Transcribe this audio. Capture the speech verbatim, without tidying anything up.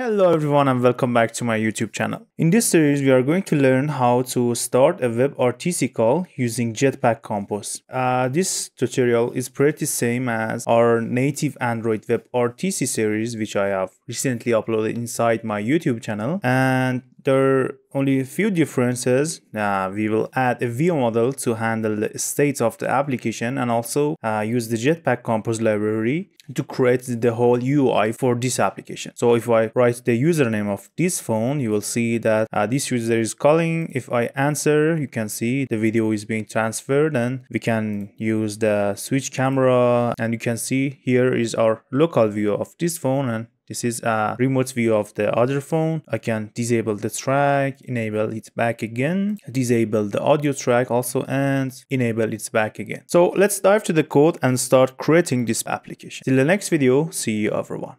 Hello everyone and welcome back to my YouTube channel. In this series we are going to learn how to start a WebRTC call using Jetpack Compose. Uh, this tutorial is pretty same as our native Android WebRTC series, which I have recently uploaded inside my YouTube channel, and there are only a few differences. Uh, we will add a view model to handle the states of the application and also uh, use the Jetpack Compose library to create the whole U I for this application. So if I write the username of this phone, you will see that uh, this user is calling. If I answer, you can see the video is being transferred and we can use the switch camera, and you can see here is our local view of this phone and this is a remote view of the other phone. I can disable the track, enable it back again, disable the audio track also, and enable it back again. So let's dive to the code and start creating this application. Till the next video, see you everyone.